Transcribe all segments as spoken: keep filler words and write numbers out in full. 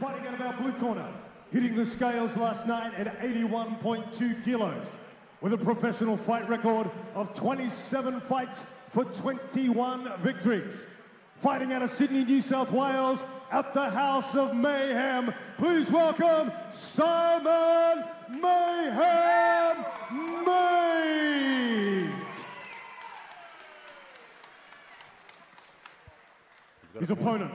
fighting out of our blue corner, hitting the scales last night at eighty-one point two kilos, with a professional fight record of twenty-seven fights for twenty-one victories. Fighting out of Sydney, New South Wales, at the House of Mayhem, please welcome Simon Mayhem Maait. His opponent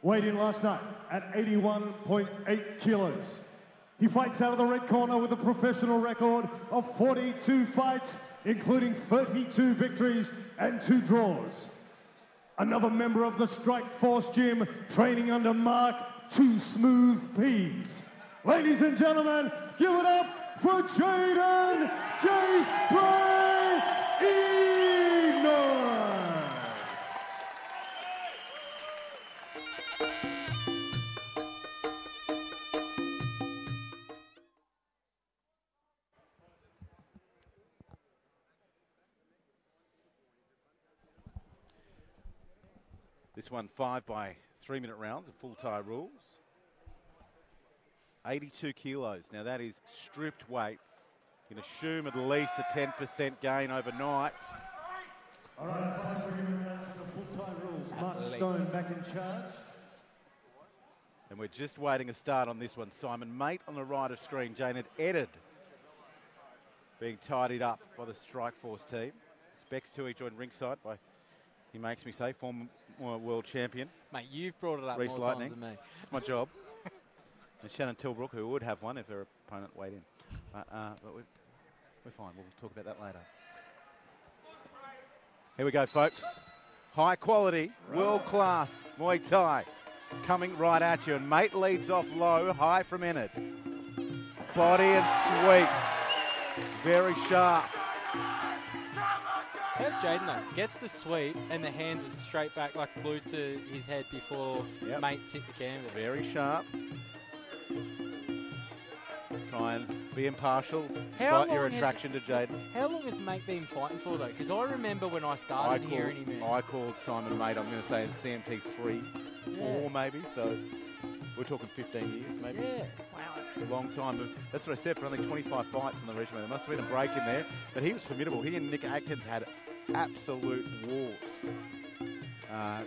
weighed in last night at eighty-one point eight kilos. He fights out of the red corner with a professional record of forty-two fights, including thirty-two victories and two draws. Another member of the Strike Force Gym, training under Mark Two Smooth Peas. Ladies and gentlemen, give it up for Jayden Eynaud. This one five by three minute rounds of full Thai rules. eighty-two kilos. Now that is stripped weight. You can assume at least a ten percent gain overnight. All right, five three minute rounds of full Thai rules. Mark Stone back in charge. And we're just waiting a start on this one. Simon Maait on the right of screen. Jayden Eynaud being tidied up by the Strikeforce team. It's Bex Tui joined ringside by, he makes me say, former world champion. Mate, you've brought it up Reece more Lightning. times than me. It's my job. And Shannon Tilbrook, who would have one if her opponent weighed in. But, uh, but we're, we're fine. We'll talk about that later. Here we go, folks. High quality, world-class Muay Thai coming right at you. And Maait leads off low, high from Eynaud. Body and sweep. Very sharp. That's Jayden though. Gets the sweep and the hands are straight back like glue to his head before yep. Mait's hit the canvas. Very sharp. Try and be impartial. How your attraction has, to Jayden. How long has Maait been fighting for though? Because I remember when I started I hearing called, him. In. I called Simon Maait, I'm going to say in C M T three, yeah. four maybe. So we're talking fifteen years maybe. Yeah. A long time, but that's what I said, for only twenty-five fights on the regimen. There must have been a break in there, but he was formidable. He and Nick Atkins had absolute wars. Uh,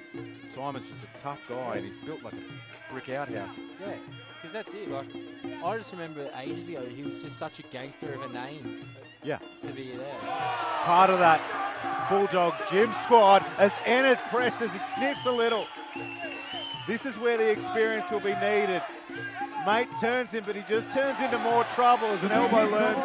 Simon's just a tough guy, and he's built like a brick outhouse. Yeah, because that's it. Like, I just remember ages ago, he was just such a gangster of a name. Yeah. To be there. Part of that Bulldog Gym squad, as Eynaud presses, he sniffs a little. This is where the experience will be needed. Maait turns him, but he just turns into more trouble as an elbow learns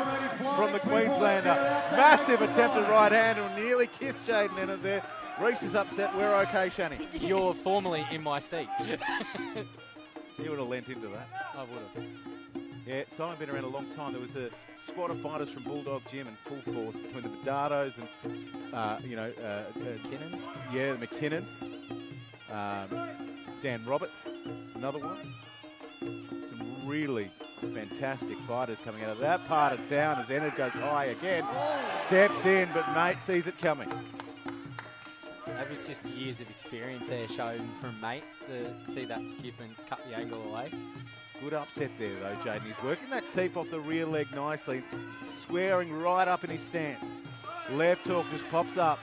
from the Queenslander. Massive attempted right hand and nearly kissed Jayden Eynaud there. Reece is upset. We're okay, Shani. You're formally in my seat. You would have lent into that. I would have. Yeah, Simon's been around a long time. There was a squad of fighters from Bulldog Gym and full force between the Bedardos and, uh, you know, uh, uh, McKinnons. Yeah, the McKinnons. Um, Dan Roberts is another one. Really fantastic fighters coming out of that part of town as Eynaud goes high again. Steps in, but Maait sees it coming. That was just years of experience there shown from Maait to see that skip and cut the angle away. Good upset there though, Jayden. He's working that teep off the rear leg nicely, squaring right up in his stance. Left hook just pops up.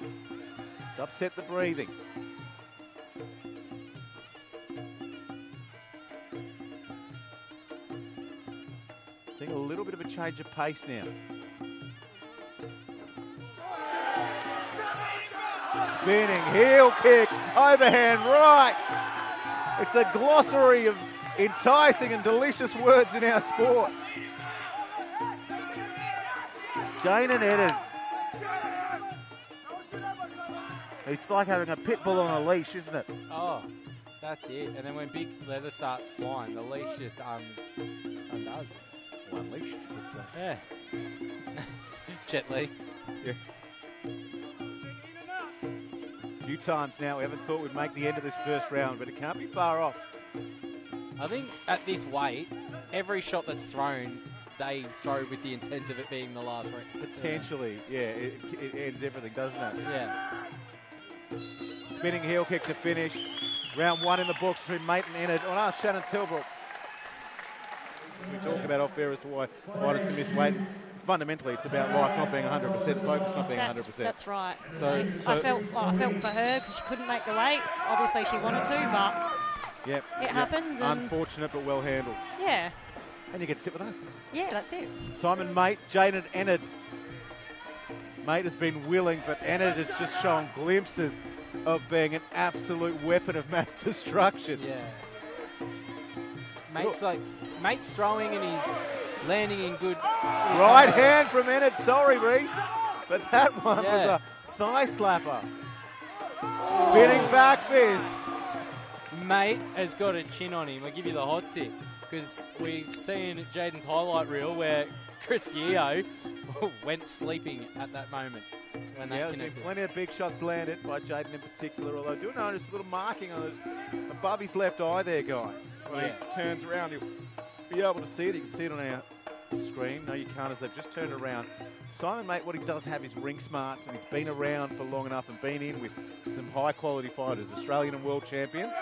It's upset the breathing. Seeing a little bit of a change of pace now. Spinning heel kick, overhand right. It's a glossary of enticing and delicious words in our sport. Jayden Eynaud. It's like having a pit bull on a leash, isn't it? Oh, that's it. And then when big leather starts flying, the leash just um, undoes. Unleashed. Yeah. Jet Lee. Yeah. A few times now we haven't thought we'd make the end of this first round, but it can't be far off. I think at this weight, every shot that's thrown, they throw with the intent of it being the last round. Potentially, yeah. yeah it, it ends everything, doesn't it? Yeah. Spinning heel kick to finish. Round one in the books for Maait and Eynaud on our Shannon Tilbrook. We talk about off air as to why fighters can miss weight. Fundamentally, it's about life not being one hundred percent, focus not being that's, one hundred percent. That's right. So, so I felt well, I felt for her because she couldn't make the weight. Obviously, she wanted to, but yep, it yep. happens. And unfortunate, but well handled. Yeah. And you get to sit with us. Yeah, that's it. Simon Maait, Jayden Eynaud. Maait has been willing, but Eynaud has just shown glimpses of being an absolute weapon of mass destruction. Yeah. Mait's like, Mait's throwing and he's landing in good... Right uh, hand from Eynaud, sorry Reece, but that one yeah. was a thigh slapper. Oh. Spinning back fist. Maait has got a chin on him, I'll give you the hot tip, because we've seen Jayden's highlight reel where Chris Yeo went sleeping at that moment. When yeah, there's connected. Been plenty of big shots landed by Jayden in particular, although I do notice a little marking on the, above his left eye there, guys. When yeah. he turns around, you'll be able to see it. You can see it on our screen. No, you can't, as they've just turned around. Simon Maait, what he does have is ring smarts, and he's been around for long enough and been in with some high-quality fighters, Australian and world champions,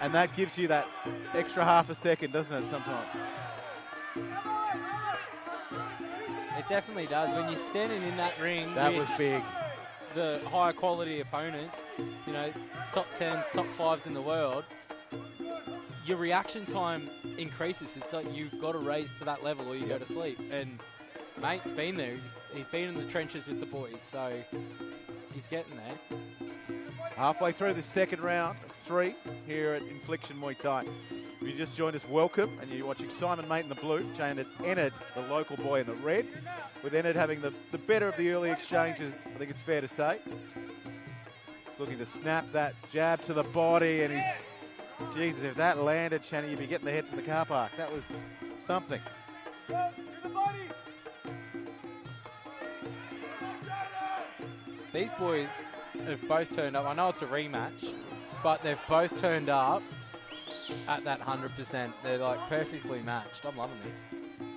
and that gives you that extra half a second, doesn't it, sometimes? It definitely does. When you're standing in that ring that with was big. The higher quality opponents, you know, top tens, top fives in the world, your reaction time increases. It's like you've got to raise to that level or you go to sleep. And Mait's been there. He's, he's been in the trenches with the boys, so he's getting there. Halfway through the second round of three here at Infliction Muay Thai. If you just joined us, welcome, and you're watching Simon Maait in the blue, Jayden Eynaud, the local boy in the red, with Eynaud having the, the better of the early exchanges, I think it's fair to say. He's looking to snap that jab to the body, and he's, Jesus, if that landed, Shannon, you'd be getting the head from the car park. That was something. To the body. These boys have both turned up. I know it's a rematch, but they've both turned up at that one hundred percent. They're like perfectly matched. I'm loving this.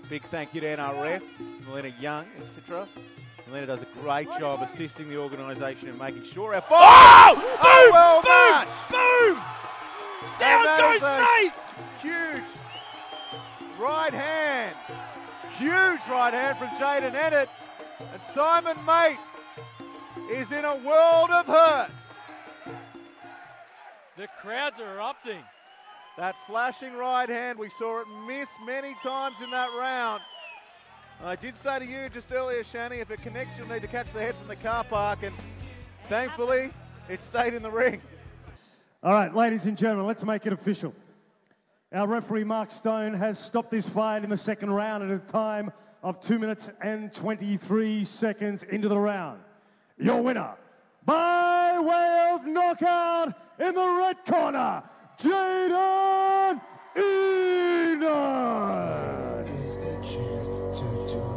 Big thank you to N R F, Melina Young, et cetera. Melina does a great job assisting the organisation and making sure our fighters oh! oh, well matched. Boom! Down goes Maait! Huge right hand. Huge right hand from Jayden Eynaud. And Simon Maait is in a world of hurt. The crowds are erupting. That flashing right hand, we saw it miss many times in that round. I did say to you just earlier, Shani, if it connects, you'll need to catch the head from the car park, and thankfully, it stayed in the ring. All right, ladies and gentlemen, let's make it official. Our referee, Mark Stone, has stopped this fight in the second round at a time of two minutes and twenty-three seconds into the round. Your winner, by way of knockout in the red corner, Jayden Eynaud! Is there a chance to do